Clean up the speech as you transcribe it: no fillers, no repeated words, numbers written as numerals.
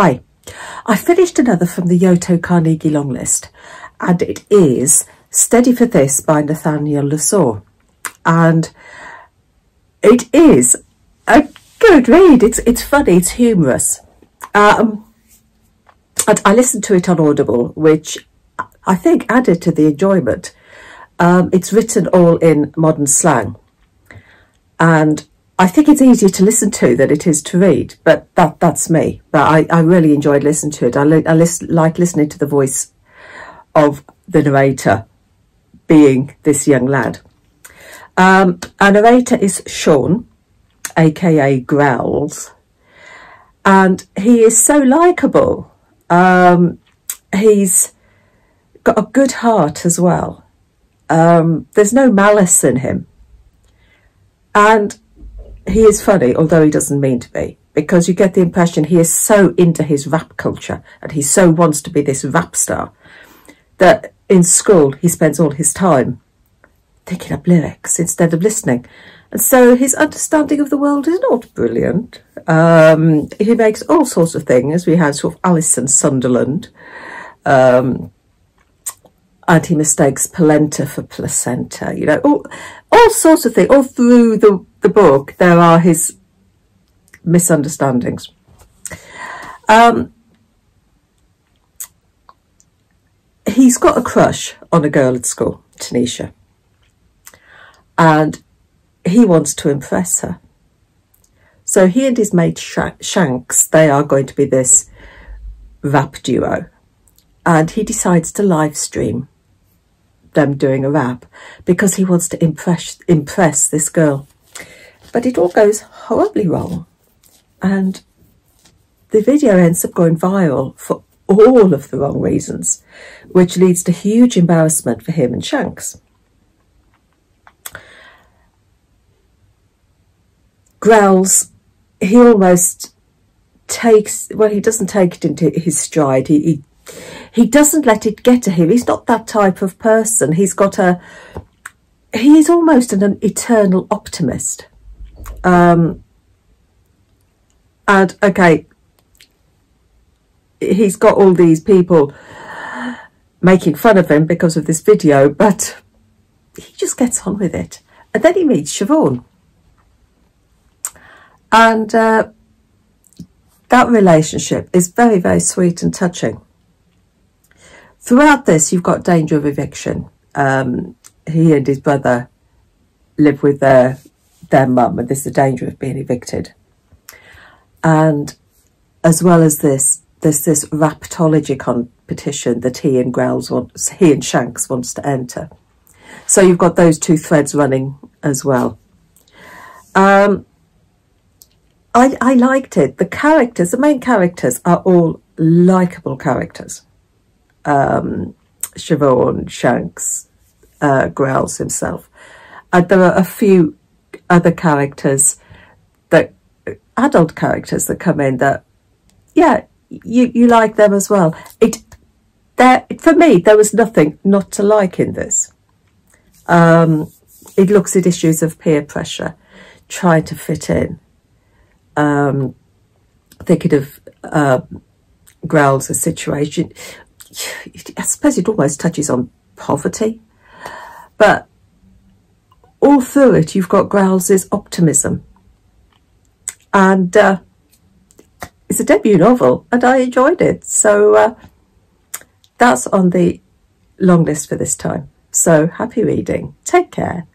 Hi, I finished another from the Yoto Carnegie long list, and it is Steady for This by Nathanael Lessore, and it is a good read. It's funny, it's humorous. I listened to it on Audible, which I think added to the enjoyment. It's written all in modern slang, and I think it's easier to listen to than it is to read, but that's me. But I really enjoyed listening to it. I like listening to the voice of the narrator, being this young lad. Our narrator is Sean, aka Growls, and he is so likeable. He's got a good heart as well. There's no malice in him, and he is funny, although he doesn't mean to be, because you get the impression he is so into his rap culture and he so wants to be this rap star that in school he spends all his time thinking up lyrics instead of listening. And so his understanding of the world is not brilliant. He makes all sorts of things. We have sort of Alice in Sunderland, and he mistakes polenta for placenta, you know, all sorts of things. All through the book, there are his misunderstandings. He's got a crush on a girl at school, Tanisha, and he wants to impress her. So he and his mate Shanks, they are going to be this rap duo, and he decides to live stream them doing a rap because he wants to impress this girl. But it all goes horribly wrong, and the video ends up going viral for all of the wrong reasons, which leads to huge embarrassment for him and Shanks. Growls, he almost takes, well, he doesn't take it into his stride. He doesn't let it get to him. He's not that type of person. He's almost an eternal optimist. And okay, he's got all these people making fun of him because of this video, but he just gets on with it. And then he meets Siobhan, and that relationship is very, very sweet and touching. Throughout this, you've got danger of eviction. He and his brother live with their mum, and there's the danger of being evicted. And as well as this, there's this raptology competition that he and Shanks wants to enter. So you've got those two threads running as well. I liked it. The characters, the main characters, are all likeable characters. Siobhan, Shanks, Growls himself. And there are a few other characters, adult characters that come in that, yeah, you like them as well. For me, there was nothing not to like in this. It looks at issues of peer pressure, trying to fit in. Thinking of Growls' situation, I suppose it almost touches on poverty, but all through it you've got Growls' optimism, and it's a debut novel, and I enjoyed it. So that's on the long list for this time. So happy reading, take care.